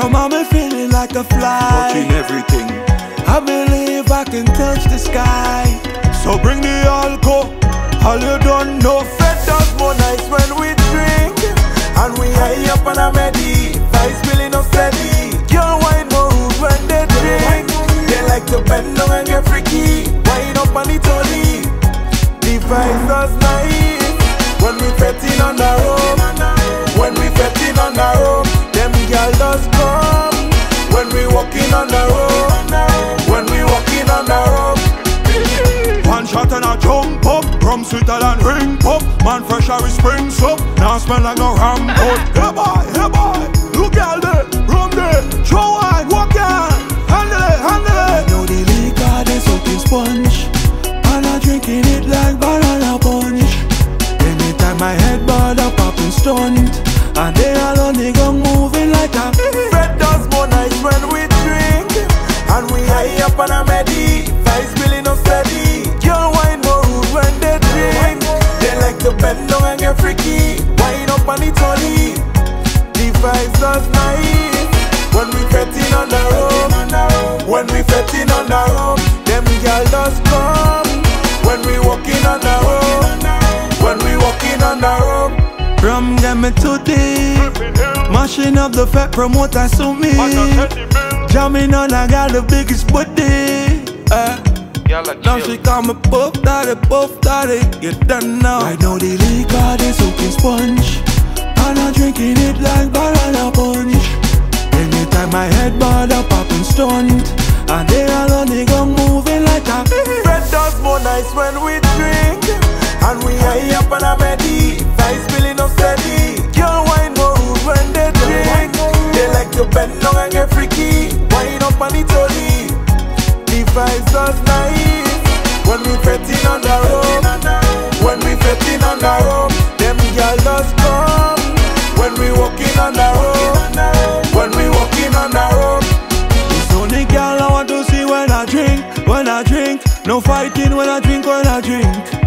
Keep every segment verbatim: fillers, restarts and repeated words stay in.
From I've been feeling like a fly, touching everything. I believe I can touch the sky. So bring the alcohol, all you don't know. Fed up more nights when we drink, and we high up on a medi, vice feeling up steady. Girl wine more when they drink, they like to bend down and get freaky. Wine up on the tolly, the vice does nice. When we fettin' on the road, when we fettin' on the road, them girl does come. When we walking on the road, when we walking on the road. One shot and I jump up, from Switzerland ring pop. Man fresh I we spring up, now smell like no ram pot. Hey boy, hey boy, you girl there, rum there, show wide, walk out, handle it, handle it. Now the liquor they soaking sponge, and I drinking it like banana punch. My head balled up, up and stunned, and they all on the gang moving like a Fred does more nights when we drink, and we high up on a medi, vice feeling up steady. Girl wine more rude when they drink, they like to bend down and get freaky. Wine up on the tolly, the vice does nice. When we fettin' on the road, when we fettin' on the road, them girl does come. When we walking on the road, when we walking on the road. Rum get me too deep, mashing up the fat promoter so me, jamming on I got the biggest booty. uh, Now she call me Puff Daddy, Puff Daddy, you done now. I know the liquor they soaking sponge, and I'm drinking it like banana punch. Anytime my head balled up, up and stunned, and they all on the gang moving like a Fred does more nights when we drink, and we high up on a medi, vice feeling up steady. Girl wine more rude when they drink, they like to bend down and get freaky. Wine up on the tolly, the vice does nice. When we fettin' on the road, when we fettin' on the road, them girl does come. When we walking on the road, when we walking on the road. It's only girl I want to see when I drink, when I drink. No fighting when I drink, when I drink.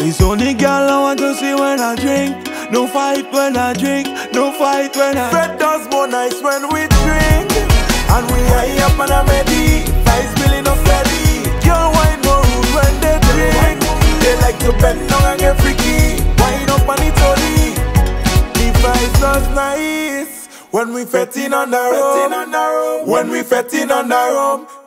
It's only girl I want to see when I drink. No fight when I drink, no fight when I. Fred does more nights when we drink, and we high up on a medi, vice feeling up steady. Girl wine more rude when they drink, they like to bend down and get freaky. Wine up on the tolly, the vice does nice. When we fettin' on the road, when we fettin' on the road.